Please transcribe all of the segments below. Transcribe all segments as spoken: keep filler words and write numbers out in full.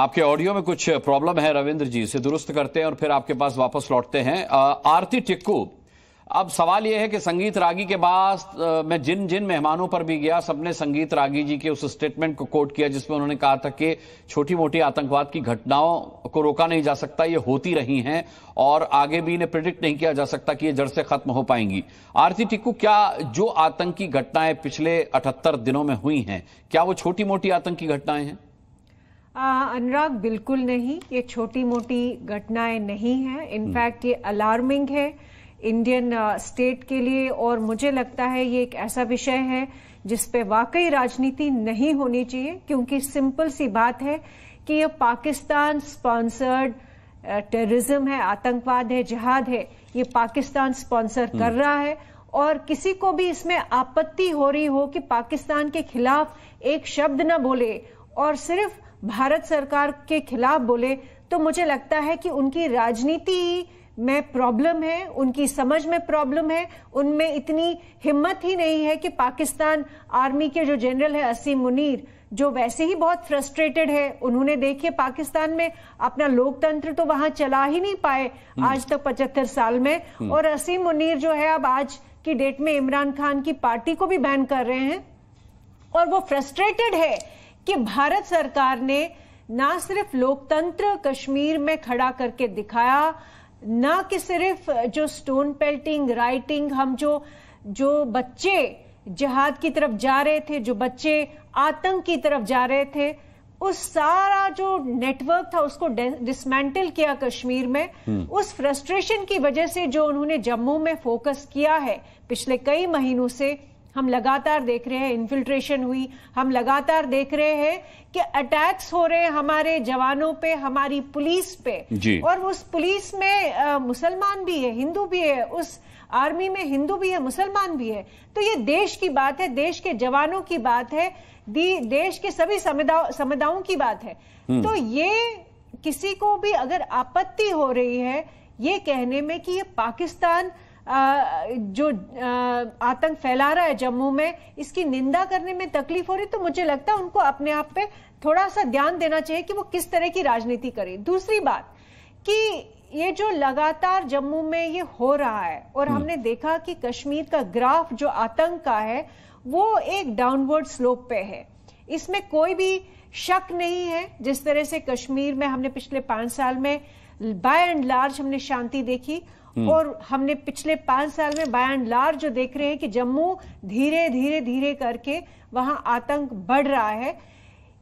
आपके ऑडियो में कुछ प्रॉब्लम है रविंद्र जी, इसे दुरुस्त करते हैं और फिर आपके पास वापस लौटते हैं। आरती टिक्कू, अब सवाल यह है कि संगीत रागी के बाद मैं जिन जिन मेहमानों पर भी गया सबने संगीत रागी जी के उस स्टेटमेंट को कोट किया जिसमें उन्होंने कहा था कि छोटी मोटी आतंकवाद की घटनाओं को रोका नहीं जा सकता, ये होती रही हैं और आगे भी इन्हें प्रिडिक्ट नहीं किया जा सकता कि ये जड़ से खत्म हो पाएंगी। आरती टिक्कू, क्या जो आतंकी घटनाएं पिछले अठहत्तर दिनों में हुई हैं क्या वो छोटी मोटी आतंकी घटनाएं हैं? अनुराग, बिल्कुल नहीं, ये छोटी मोटी घटनाएं नहीं हैं। इनफैक्ट ये अलार्मिंग है इंडियन स्टेट के लिए और मुझे लगता है ये एक ऐसा विषय है जिस पे वाकई राजनीति नहीं होनी चाहिए, क्योंकि सिंपल सी बात है कि ये पाकिस्तान स्पॉन्सर्ड टेररिज्म है, आतंकवाद है, जिहाद है, ये पाकिस्तान स्पॉन्सर कर रहा है। और किसी को भी इसमें आपत्ति हो रही हो कि पाकिस्तान के खिलाफ एक शब्द न बोले और सिर्फ भारत सरकार के खिलाफ बोले, तो मुझे लगता है कि उनकी राजनीति में प्रॉब्लम है, उनकी समझ में प्रॉब्लम है, उनमें इतनी हिम्मत ही नहीं है कि पाकिस्तान आर्मी के जो जनरल है असीम मुनीर, जो वैसे ही बहुत फ्रस्ट्रेटेड है, उन्होंने देखिए पाकिस्तान में अपना लोकतंत्र तो वहां चला ही नहीं पाए आज तक पचहत्तर साल में, और असीम मुनीर जो है अब आज की डेट में इमरान खान की पार्टी को भी बैन कर रहे हैं। और वो फ्रस्ट्रेटेड है कि भारत सरकार ने ना सिर्फ लोकतंत्र कश्मीर में खड़ा करके दिखाया, ना कि सिर्फ जो स्टोन पेल्टिंग राइटिंग, हम जो जो बच्चे जिहाद की तरफ जा रहे थे, जो बच्चे आतंक की तरफ जा रहे थे, उस सारा जो नेटवर्क था उसको डिसमेंटल किया कश्मीर में। उस फ्रस्ट्रेशन की वजह से जो उन्होंने जम्मू में फोकस किया है पिछले कई महीनों से, हम लगातार देख रहे हैं इन्फिल्ट्रेशन हुई, हम लगातार देख रहे हैं कि अटैक्स हो रहे हैं हमारे जवानों पे, हमारी पुलिस पे, और उस पुलिस में आ, मुसलमान भी है, हिंदू भी है, उस आर्मी में हिंदू भी है, मुसलमान भी है। तो ये देश की बात है, देश के जवानों की बात है, देश के सभी समुदायों की बात है। तो ये किसी को भी अगर आपत्ति हो रही है ये कहने में कि ये पाकिस्तान आ, जो आतंक फैला रहा है जम्मू में, इसकी निंदा करने में तकलीफ हो रही, तो मुझे लगता है उनको अपने आप पे थोड़ा सा ध्यान देना चाहिए कि वो किस तरह की राजनीति करें। दूसरी बात कि ये जो लगातार जम्मू में ये हो रहा है और हमने देखा कि कश्मीर का ग्राफ जो आतंक का है वो एक डाउनवर्ड स्लोप पे है, इसमें कोई भी शक नहीं है। जिस तरह से कश्मीर में हमने पिछले पांच साल में बाय एंड लार्ज हमने शांति देखी, और हमने पिछले पांच साल में बाय एंड लार्ज जो देख रहे हैं कि जम्मू धीरे धीरे धीरे करके वहां आतंक बढ़ रहा है,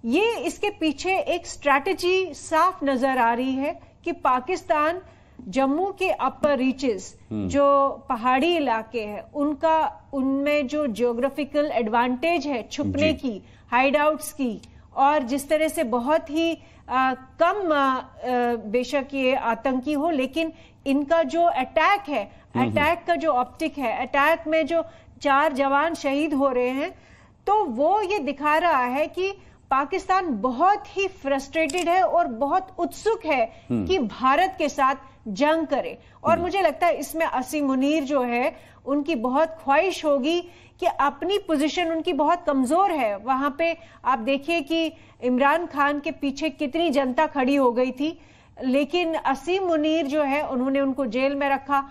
ये इसके पीछे एक स्ट्रैटेजी साफ नजर आ रही है कि पाकिस्तान जम्मू के अपर रीचेस जो पहाड़ी इलाके हैं उनका, उनमें जो जियोग्राफिकल एडवांटेज है छुपने की, हाइड आउट्स की, और जिस तरह से बहुत ही आ, कम आ, बेशक ये आतंकी हो लेकिन इनका जो अटैक है, अटैक का जो ऑप्टिक है, अटैक में जो चार जवान शहीद हो रहे हैं, तो वो ये दिखा रहा है कि पाकिस्तान बहुत ही फ्रस्ट्रेटेड है और बहुत उत्सुक है कि भारत के साथ जंग करे। और मुझे लगता है इसमें असीम मुनीर जो है उनकी बहुत ख्वाहिश होगी कि अपनी पोजीशन उनकी बहुत कमजोर है। वहां पे आप देखिए कि इमरान खान के पीछे कितनी जनता खड़ी हो गई थी, लेकिन असीम मुनीर जो है उन्होंने उनको जेल में रखा,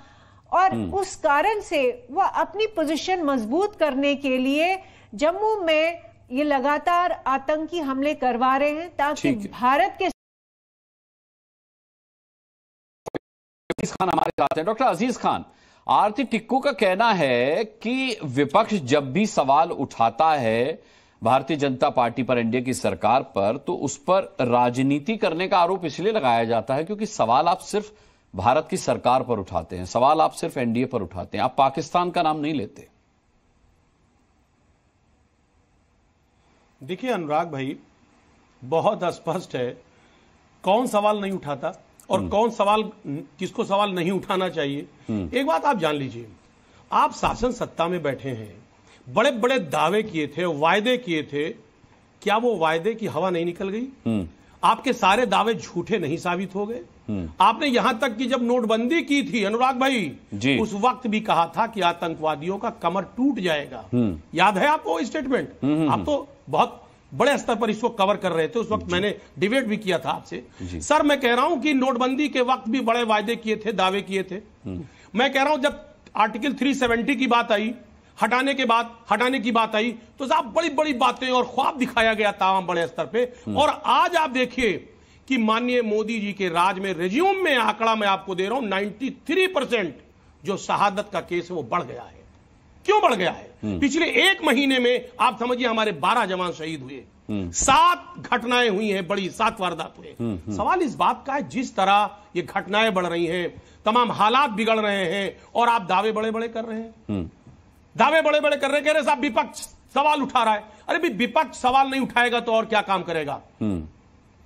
और उस कारण से वह अपनी पोजीशन मजबूत करने के लिए जम्मू में ये लगातार आतंकी हमले करवा रहे हैं ताकि भारत के। अज़ीज़ खान हमारे साथ हैं। डॉक्टर अज़ीज़ खान, आरती टिक्कू का कहना है कि विपक्ष जब भी सवाल उठाता है भारतीय जनता पार्टी पर, एनडीए की सरकार पर, तो उस पर राजनीति करने का आरोप इसलिए लगाया जाता है क्योंकि सवाल आप सिर्फ भारत की सरकार पर उठाते हैं, सवाल आप सिर्फ एनडीए पर उठाते हैं, आप पाकिस्तान का नाम नहीं लेते। देखिए अनुराग भाई, बहुत स्पष्ट है कौन सवाल नहीं उठाता और कौन सवाल, किसको सवाल नहीं उठाना चाहिए। एक बात आप जान लीजिए, आप शासन सत्ता में बैठे हैं, बड़े बड़े दावे किए थे, वायदे किए थे, क्या वो वायदे की हवा नहीं निकल गई? आपके सारे दावे झूठे नहीं साबित हो गए? आपने यहां तक कि जब नोटबंदी की थी अनुराग भाई, उस वक्त भी कहा था कि आतंकवादियों का कमर टूट जाएगा, याद है आपको स्टेटमेंट? आप तो बहुत बड़े स्तर पर इसको कवर कर रहे थे। उस वक्त मैंने डिबेट भी किया था आपसे। सर मैं कह रहा हूं कि नोटबंदी के वक्त भी बड़े वायदे किए थे, दावे किए थे। मैं कह रहा हूं जब आर्टिकल तीन सौ सत्तर की बात आई, हटाने के बाद हटाने की बात आई तो साहब बड़ी बड़ी बातें और ख्वाब दिखाया गया था बड़े स्तर पे। और आज आप देखिए कि माननीय मोदी जी के राज में रेज्यूम में आंकड़ा मैं आपको दे रहा हूं नाइन्टी थ्री परसेंट जो शहादत का केस है वो बढ़ गया है। क्यों बढ़ गया है? पिछले एक महीने में आप समझिए हमारे बारह जवान शहीद हुए, सात घटनाएं हुई हैं बड़ी, सात वारदात हुए। सवाल इस बात का है जिस तरह ये घटनाएं बढ़ रही हैं, तमाम हालात बिगड़ रहे हैं और आप दावे बड़े बड़े कर रहे हैं, दावे बड़े बड़े कर रहे कह रहे साहब विपक्ष सवाल उठा रहा है। अरे भी विपक्ष सवाल नहीं उठाएगा तो और क्या काम करेगा?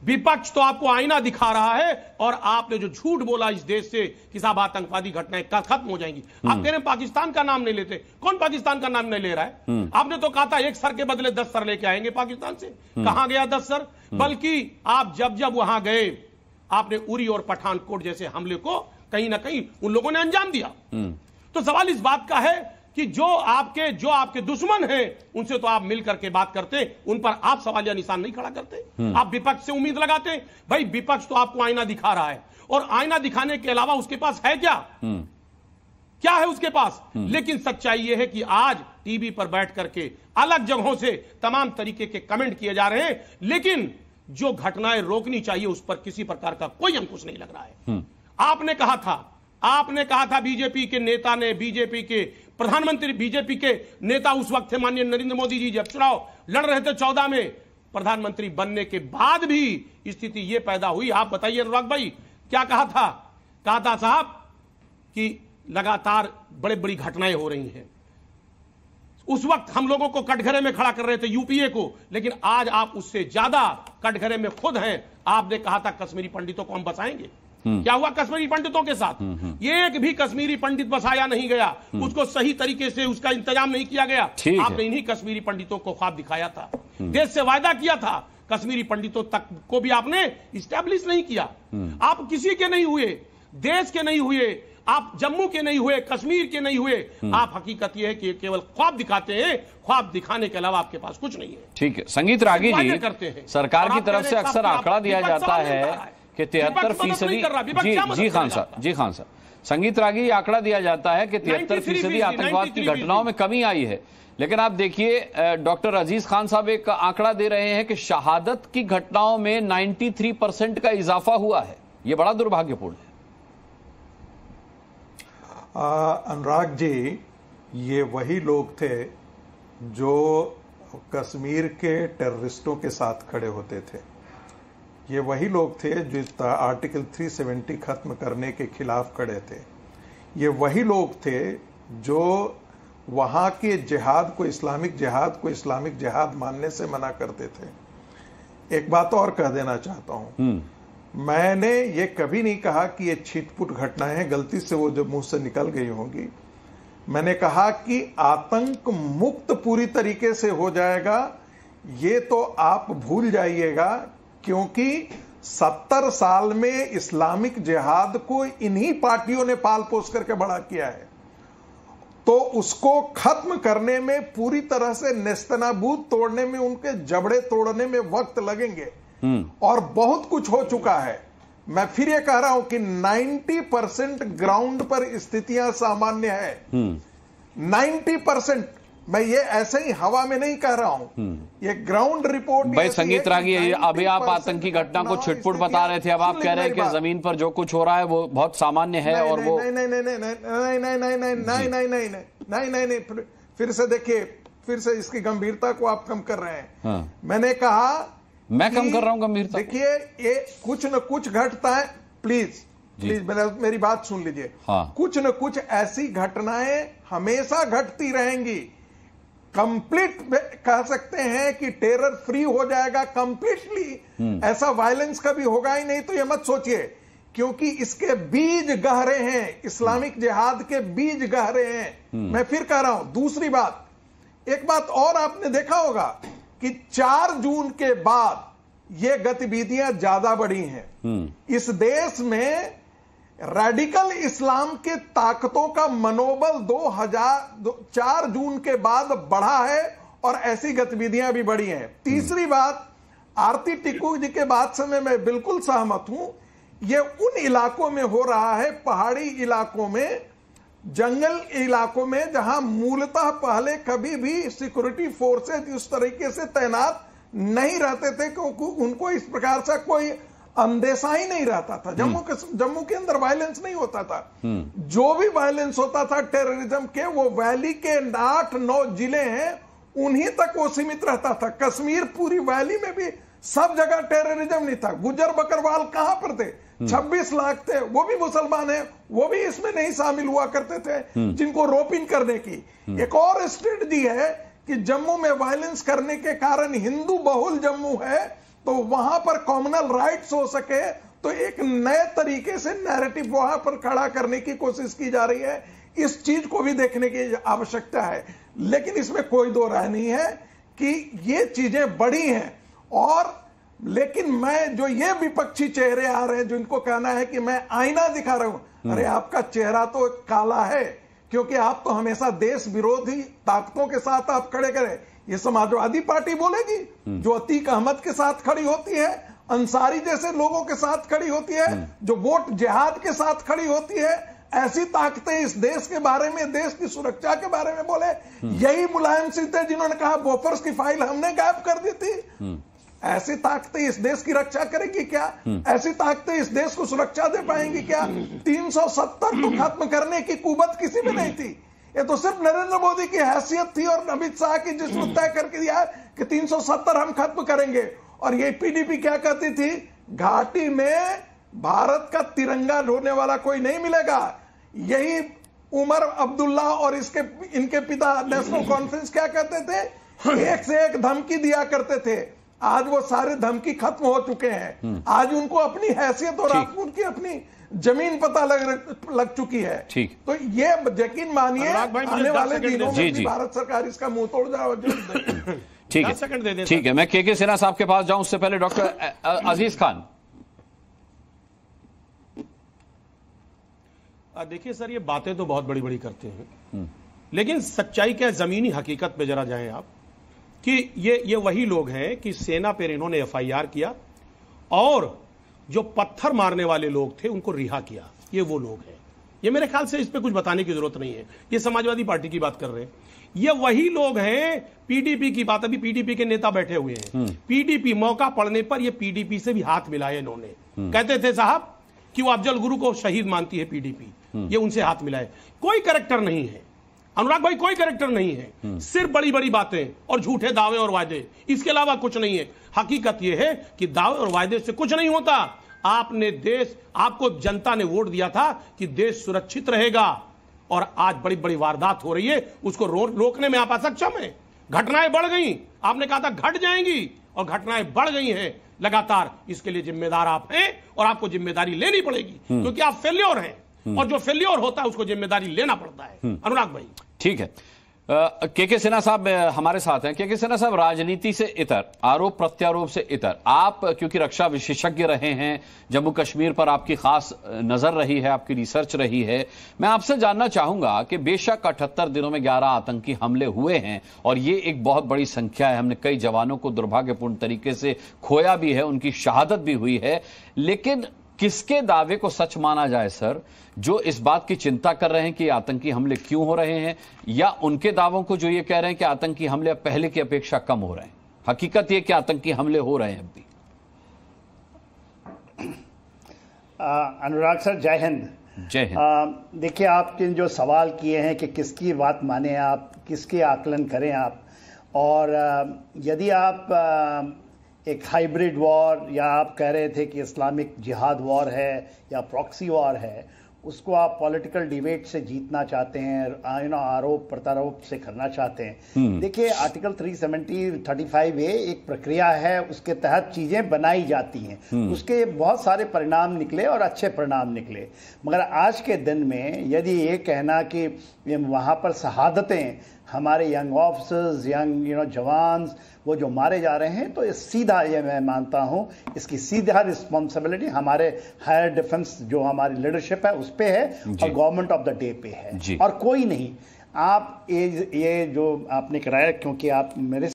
विपक्ष तो आपको आईना दिखा रहा है और आपने जो झूठ बोला इस देश से कि साहब आतंकवादी घटनाएं खत्म हो जाएंगी। आप कह रहे हैं पाकिस्तान का नाम नहीं लेते, कौन पाकिस्तान का नाम नहीं ले रहा है? आपने तो कहा था एक सर के बदले दस सर लेके आएंगे पाकिस्तान से, कहां गया दस सर? बल्कि आप जब जब वहां गए आपने उरी और पठानकोट जैसे हमले को कहीं ना कहीं उन लोगों ने अंजाम दिया। तो सवाल इस बात का है कि जो आपके जो आपके दुश्मन हैं उनसे तो आप मिल करके बात करते, उन पर आप सवाल या निशान नहीं खड़ा करते। आप विपक्ष से उम्मीद लगाते, भाई विपक्ष तो आपको आईना दिखा रहा है और आईना दिखाने के अलावा उसके पास है क्या, क्या है उसके पास? लेकिन सच्चाई यह है कि आज टीवी पर बैठ करके अलग जगहों से तमाम तरीके के कमेंट किए जा रहे हैं, लेकिन जो घटनाएं रोकनी चाहिए उस पर किसी प्रकार का कोई अंकुश नहीं लग रहा है। आपने कहा था, आपने कहा था बीजेपी के नेता ने, बीजेपी के प्रधानमंत्री, बीजेपी के नेता उस वक्त थे माननीय नरेंद्र मोदी जी, जब चुनाव लड़ रहे थे चौदह में, प्रधानमंत्री बनने के बाद भी स्थिति यह पैदा हुई। आप बताइए अनुराग भाई क्या कहा था? कहा था साहब कि लगातार बड़े बड़ी घटनाएं हो रही हैं। उस वक्त हम लोगों को कटघरे में खड़ा कर रहे थे यूपीए को, लेकिन आज आप उससे ज्यादा कटघरे में खुद हैं। आपने कहा था कश्मीरी पंडितों को हम बचाएंगे, क्या हुआ कश्मीरी पंडितों के साथ? एक भी कश्मीरी पंडित बसाया नहीं गया, उसको सही तरीके से उसका इंतजाम नहीं किया गया। आपने इन्हीं कश्मीरी पंडितों को ख्वाब दिखाया था, देश से वायदा किया था, कश्मीरी पंडितों तक को भी आपने इस्टेब्लिश नहीं किया। आप किसी के नहीं हुए, देश के नहीं हुए, आप जम्मू के नहीं हुए, कश्मीर के नहीं हुए। आप हकीकत यह है कि केवल ख्वाब दिखाते हैं, ख्वाब दिखाने के अलावा आपके पास कुछ नहीं है। ठीक है, संगीत रागी जी करते हैं, सरकार की तरफ से अक्सर आंकड़ा दिया जाता है कि तिहत्तर फीसदी जी जी खान साहब जी खान साहब संगीत रागी आंकड़ा दिया जाता है कि तिहत्तर फीसदी आतंकवाद की घटनाओं में कमी आई है, लेकिन आप देखिए डॉक्टर अज़ीज़ खान साहब एक आंकड़ा दे रहे हैं कि शहादत की घटनाओं में तिरानवे परसेंट का इजाफा हुआ है। यह बड़ा दुर्भाग्यपूर्ण है। अनुराग जी, ये वही लोग थे जो कश्मीर के टेररिस्टों के साथ खड़े होते थे, ये वही लोग थे जो आर्टिकल तीन सौ सत्तर खत्म करने के खिलाफ खड़े थे, ये वही लोग थे जो वहाँ के जिहाद को इस्लामिक जिहाद को इस्लामिक जिहाद मानने से मना करते थे। एक बात और कह देना चाहता हूँ, मैंने ये कभी नहीं कहा कि ये छिटपुट घटनाएं हैं, गलती से वो जो मुंह से निकल गई होंगी। मैंने कहा कि आतंक मुक्त पूरी तरीके से हो जाएगा, ये तो आप भूल जाइएगा, क्योंकि सत्तर साल में इस्लामिक जिहाद को इन्हीं पार्टियों ने पाल पोस करके बड़ा किया है, तो उसको खत्म करने में, पूरी तरह से नेस्तनाबूद तोड़ने में, उनके जबड़े तोड़ने में वक्त लगेंगे और बहुत कुछ हो चुका है। मैं फिर ये कह रहा हूं कि नब्बे परसेंट ग्राउंड पर स्थितियां सामान्य है, नब्बे परसेंट। मैं ये ऐसे ही हवा में नहीं कह रहा हूं, ये ग्राउंड रिपोर्ट भाई। संगीत रागी, अभी आप आतंकी घटना को छिटपुट बता रहे थे, अब आप कह रहे हैं कि जमीन पर जो कुछ हो रहा है वो बहुत सामान्य है और वो नहीं नहीं नहीं नहीं नहीं नहीं नहीं नहीं नहीं नहीं नहीं नहीं नहीं फिर से देखिए, फिर से इसकी गंभीरता को आप कम कर रहे हैं। मैंने कहा मैं कम कर रहा हूं गंभीरता, देखिए ये कुछ न कुछ घटता है, प्लीज प्लीज मेरी बात सुन लीजिए। कुछ न कुछ ऐसी घटनाएं हमेशा घटती रहेंगी। कंप्लीट कह सकते हैं कि टेरर फ्री हो जाएगा कंप्लीटली, ऐसा वायलेंस कभी होगा ही नहीं, तो ये मत सोचिए, क्योंकि इसके बीज गहरे हैं, इस्लामिक जिहाद के बीज गहरे हैं। मैं फिर कह रहा हूं। दूसरी बात, एक बात और आपने देखा होगा कि चार जून के बाद ये गतिविधियां ज्यादा बढ़ी हैं। इस देश में रेडिकल इस्लाम के ताकतों का मनोबल दो हजार चार जून के बाद बढ़ा है और ऐसी गतिविधियां भी बढ़ी हैं। तीसरी बात, आरती टिक्कू जी के बात से मैं बिल्कुल सहमत हूं, ये उन इलाकों में हो रहा है, पहाड़ी इलाकों में, जंगल इलाकों में, जहां मूलतः पहले कभी भी सिक्योरिटी फोर्सेज इस तरीके से तैनात नहीं रहते थे क्योंकि उनको इस प्रकार से कोई अंदेशा ही नहीं रहता था। जम्मू के जम्मू के अंदर वायलेंस नहीं होता था, जो भी वायलेंस होता था टेररिज्म के, वो वैली के आठ नौ जिले हैं उन्हीं तक वो सीमित रहता था। कश्मीर पूरी वैली में भी सब जगह टेररिज्म नहीं था। गुजर बकरवाल कहां पर थे? छब्बीस लाख थे, वो भी मुसलमान हैं, वो भी इसमें नहीं शामिल हुआ करते थे, जिनको रोपिंग करने की एक और स्ट्रेटजी है कि जम्मू में वायलेंस करने के कारण हिंदू बहुल जम्मू है तो वहां पर कॉमनल राइट्स हो सके, तो एक नए तरीके से नैरेटिव वहां पर खड़ा करने की कोशिश की जा रही है। इस चीज को भी देखने की आवश्यकता है, लेकिन इसमें कोई दो राय नहीं है कि ये चीजें बड़ी हैं। और लेकिन मैं जो ये विपक्षी चेहरे आ रहे हैं जिनको कहना है कि मैं आईना दिखा रहा हूं, अरे आपका चेहरा तो काला है क्योंकि आप तो हमेशा देश विरोधी ताकतों के साथ आप खड़े करें। ये समाजवादी पार्टी बोलेगी जो अतीक अहमद के साथ खड़ी होती है, अंसारी जैसे लोगों के साथ खड़ी होती है, जो वोट जिहाद के साथ खड़ी होती है, ऐसी ताकतें इस देश के बारे में, देश की सुरक्षा के बारे में बोले। यही मुलायम सिंह थे जिन्होंने कहा बोफर्स की फाइल हमने गायब कर दी थी। ऐसी ताकतें इस देश की रक्षा करेगी क्या? ऐसी ताकतें इस देश को सुरक्षा दे पाएंगी क्या? तीन सौ सत्तर को खत्म करने की कुवत किसी में नहीं थी। ये तो सिर्फ नरेंद्र मोदी की हैसियत थी और अमित शाह की, जिसको तय करके दिया कि तीन सौ सत्तर हम खत्म करेंगे। और ये पीडीपी क्या कहती थी? घाटी में भारत का तिरंगा ढोने वाला कोई नहीं मिलेगा। यही उमर अब्दुल्ला और इसके इनके पिता नेशनल कॉन्फ्रेंस क्या कहते थे? एक से एक धमकी दिया करते थे। आज वो सारे धमकी खत्म हो चुके हैं। आज उनको अपनी हैसियत और आपको उनकी अपनी जमीन पता लग लग चुकी है। तो ये यकीन मानिए आने वाले दिनों में भारत सरकार इसका मुंह तोड़ जाएगी। ठीक है, ठीक है, मैं के के सिन्हा साहब के पास जाऊं, उससे पहले डॉक्टर अज़ीज़ खान। देखिए सर, ये बातें तो बहुत बड़ी बड़ी करते हैं, लेकिन सच्चाई क्या, जमीनी हकीकत पे जरा जाएं आप कि ये ये वही लोग हैं कि सेना पर इन्होंने एफ आई आर किया और जो पत्थर मारने वाले लोग थे उनको रिहा किया। ये वो लोग हैं। ये मेरे ख्याल से इस पे कुछ बताने की जरूरत नहीं है। ये समाजवादी पार्टी की बात कर रहे हैं, ये वही लोग हैं। पीडीपी की बात, अभी पीडीपी के नेता बैठे हुए हैं। पीडीपी मौका पड़ने पर ये पीडीपी से भी हाथ मिलाए इन्होंने। कहते थे साहब कि वो अफजल गुरु को शहीद मानती है पीडीपी, ये उनसे हाथ मिलाए। कोई करैक्टर नहीं है अनुराग भाई, कोई करैक्टर नहीं है। सिर्फ बड़ी बड़ी बातें और झूठे दावे और वायदे, इसके अलावा कुछ नहीं है। हकीकत यह है कि दावे और वायदे से कुछ नहीं होता। आपने देश, आपको जनता ने वोट दिया था कि देश सुरक्षित रहेगा, और आज बड़ी बड़ी वारदात हो रही है, उसको रोकने में आप असक्षम है। घटनाएं बढ़ गई, आपने कहा था घट जाएंगी, और घटनाएं बढ़ गई हैं लगातार। इसके लिए जिम्मेदार आप हैं और आपको जिम्मेदारी लेनी पड़ेगी, क्योंकि आप फेल्योर हैं, और जो फेल्योर होता है उसको जिम्मेदारी लेना पड़ता है। अनुराग भाई, ठीक है। के के सिन्हा साहब हमारे साथ हैं। के के सिन्हा साहब, राजनीति से इतर, आरोप प्रत्यारोप से इतर, आप क्योंकि रक्षा विशेषज्ञ रहे हैं, जम्मू कश्मीर पर आपकी खास नजर रही है, आपकी रिसर्च रही है, मैं आपसे जानना चाहूंगा कि बेशक अठहत्तर दिनों में ग्यारह आतंकी हमले हुए हैं और ये एक बहुत बड़ी संख्या है, हमने कई जवानों को दुर्भाग्यपूर्ण तरीके से खोया भी है, उनकी शहादत भी हुई है, लेकिन किसके दावे को सच माना जाए सर, जो इस बात की चिंता कर रहे हैं कि आतंकी हमले क्यों हो रहे हैं, या उनके दावों को जो ये कह रहे हैं कि आतंकी हमले पहले की अपेक्षा कम हो रहे हैं? हकीकत ये कि आतंकी हमले हो रहे हैं अब भी। अनुराग सर, जय हिंद। जय हिंद। देखिए, आपके जो सवाल किए हैं कि किसकी बात माने आप, किसके आकलन करें आप, और यदि आप एक हाइब्रिड वॉर, या आप कह रहे थे कि इस्लामिक जिहाद वॉर है या प्रॉक्सी वॉर है, उसको आप पॉलिटिकल डिबेट से जीतना चाहते हैं, यू नो आरोप प्रत्यारोप से करना चाहते हैं। देखिए, आर्टिकल तीन सौ पचहत्तर, पैंतीस ए एक प्रक्रिया है, उसके तहत चीज़ें बनाई जाती हैं, उसके बहुत सारे परिणाम निकले और अच्छे परिणाम निकले। मगर आज के दिन में यदि ये कहना कि वहाँ पर शहादतें हमारे young officers, young you know jawans, वो जो मारे जा रहे हैं, तो इस सीधा, ये मैं मानता हूँ, इसकी सीधा रिस्पॉन्सिबिलिटी हमारे हायर डिफेंस जो हमारी लीडरशिप है उस पर है और गवर्नमेंट ऑफ द डे पे है, और कोई नहीं। आप ये ये जो आपने कराया, क्योंकि आप मेरे